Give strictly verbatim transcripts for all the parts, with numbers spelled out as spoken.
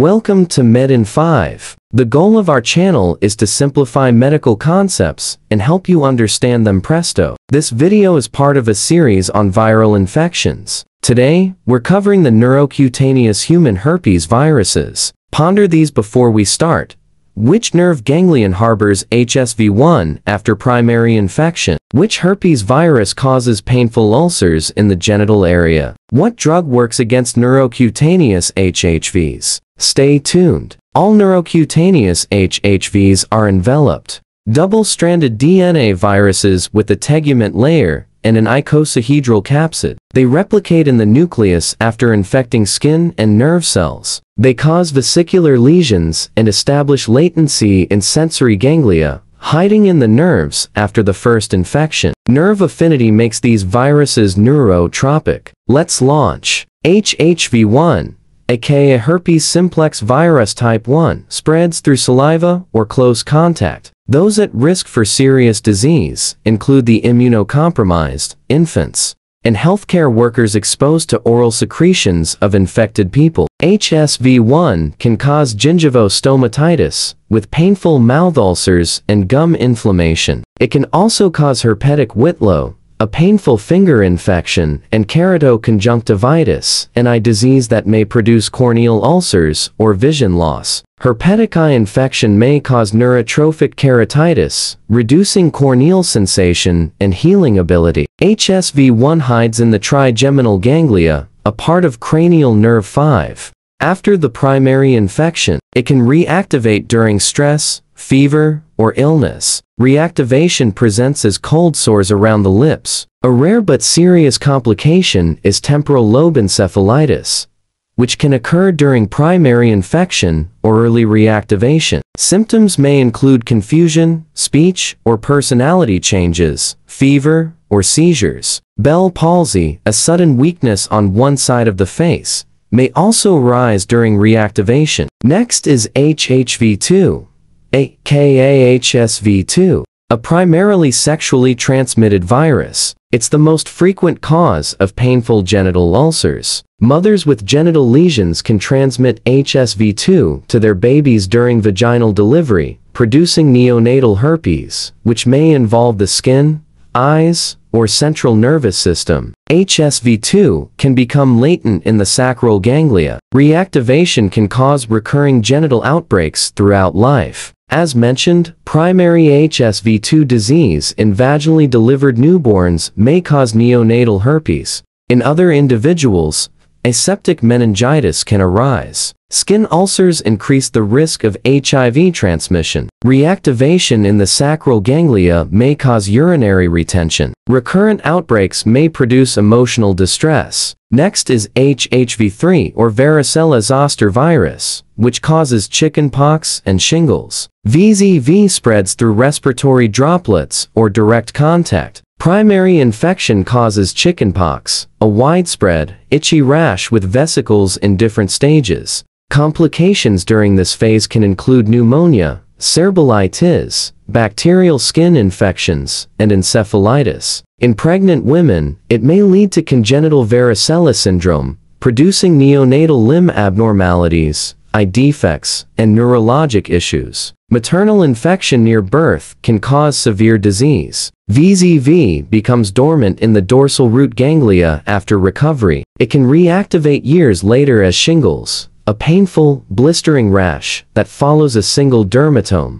Welcome to Med in five. The goal of our channel is to simplify medical concepts and help you understand them presto. This video is part of a series on viral infections. Today, we're covering the neurocutaneous human herpes viruses. Ponder these before we start. Which nerve ganglion harbors H S V one after primary infection? Which herpes virus causes painful ulcers in the genital area? What drug works against neurocutaneous H H Vs? Stay tuned. All neurocutaneous H H Vs are enveloped double-stranded D N A viruses with a tegument layer and an icosahedral capsid. They replicate in the nucleus after infecting skin and nerve cells. They cause vesicular lesions and establish latency in sensory ganglia, hiding in the nerves after the first infection. Nerve affinity makes these viruses neurotropic. Let's launch. H H V one, aka herpes simplex virus type one, spreads through saliva or close contact. Those at risk for serious disease include the immunocompromised, infants, and healthcare workers exposed to oral secretions of infected people. H S V one can cause gingivostomatitis with painful mouth ulcers and gum inflammation. It can also cause herpetic whitlow, a painful finger infection, and keratoconjunctivitis, an eye disease that may produce corneal ulcers or vision loss. Herpetic eye infection may cause neurotrophic keratitis, reducing corneal sensation and healing ability. H S V one hides in the trigeminal ganglia, a part of cranial nerve five. After the primary infection, it can reactivate during stress, fever, or illness. Reactivation presents as cold sores around the lips. A rare but serious complication is temporal lobe encephalitis, which can occur during primary infection or early reactivation. Symptoms may include confusion, speech or personality changes, fever, or seizures. Bell's palsy, a sudden weakness on one side of the face, may also arise during reactivation. Next is H H V two. aka H S V two, a primarily sexually transmitted virus. It's the most frequent cause of painful genital ulcers. Mothers with genital lesions can transmit H S V two to their babies during vaginal delivery, producing neonatal herpes, which may involve the skin, eyes, or central nervous system. H S V two can become latent in the sacral ganglia. Reactivation can cause recurring genital outbreaks throughout life. As mentioned, primary H S V two disease in vaginally delivered newborns may cause neonatal herpes. In other individuals, aseptic meningitis can arise. Skin ulcers increase the risk of H I V transmission. Reactivation in the sacral ganglia may cause urinary retention. Recurrent outbreaks may produce emotional distress. Next is H H V three or varicella-zoster virus, which causes chickenpox and shingles. V Z V spreads through respiratory droplets or direct contact. Primary infection causes chickenpox, a widespread, itchy rash with vesicles in different stages. Complications during this phase can include pneumonia, cerebellitis, bacterial skin infections, and encephalitis. In pregnant women, it may lead to congenital varicella syndrome, producing neonatal limb abnormalities, eye defects, and neurologic issues. Maternal infection near birth can cause severe disease. V Z V becomes dormant in the dorsal root ganglia after recovery. It can reactivate years later as shingles, a painful, blistering rash that follows a single dermatome.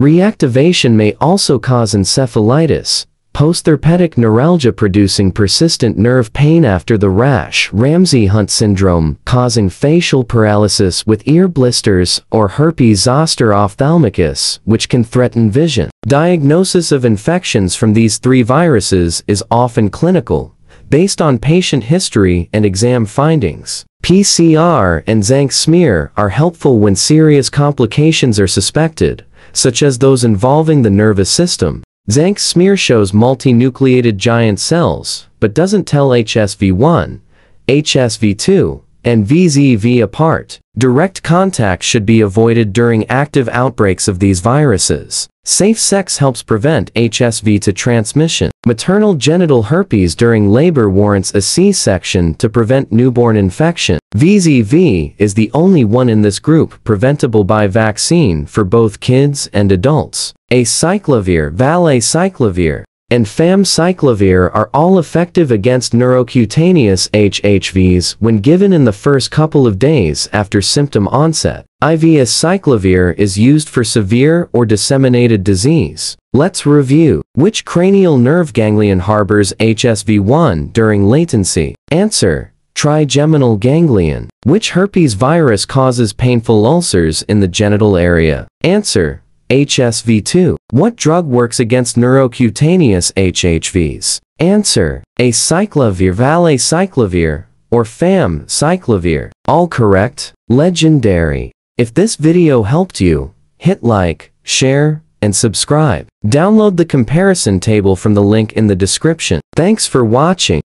Reactivation may also cause encephalitis, postherpetic neuralgia producing persistent nerve pain after the rash, Ramsay Hunt syndrome, causing facial paralysis with ear blisters, or herpes zoster ophthalmicus, which can threaten vision. Diagnosis of infections from these three viruses is often clinical, based on patient history and exam findings. P C R and Tzanck smear are helpful when serious complications are suspected, such as those involving the nervous system. Tzanck smear shows multinucleated giant cells, but doesn't tell H S V one, H S V two, and V Z V apart. Direct contact should be avoided during active outbreaks of these viruses. Safe sex helps prevent H S V two transmission. Maternal genital herpes during labor warrants a C section to prevent newborn infection. V Z V is the only one in this group preventable by vaccine for both kids and adults. Acyclovir, valacyclovir, and famciclovir are all effective against neurocutaneous H H Vs when given in the first couple of days after symptom onset. I V acyclovir is used for severe or disseminated disease. Let's review. Which cranial nerve ganglion harbors H S V one during latency? Answer: trigeminal ganglion. Which herpes virus causes painful ulcers in the genital area? Answer: H S V two. What drug works against neurocutaneous H H Vs? Answer: acyclovir, valacyclovir, or famciclovir. All correct. Legendary. If this video helped you, hit like, share, and subscribe. Download the comparison table from the link in the description. Thanks for watching.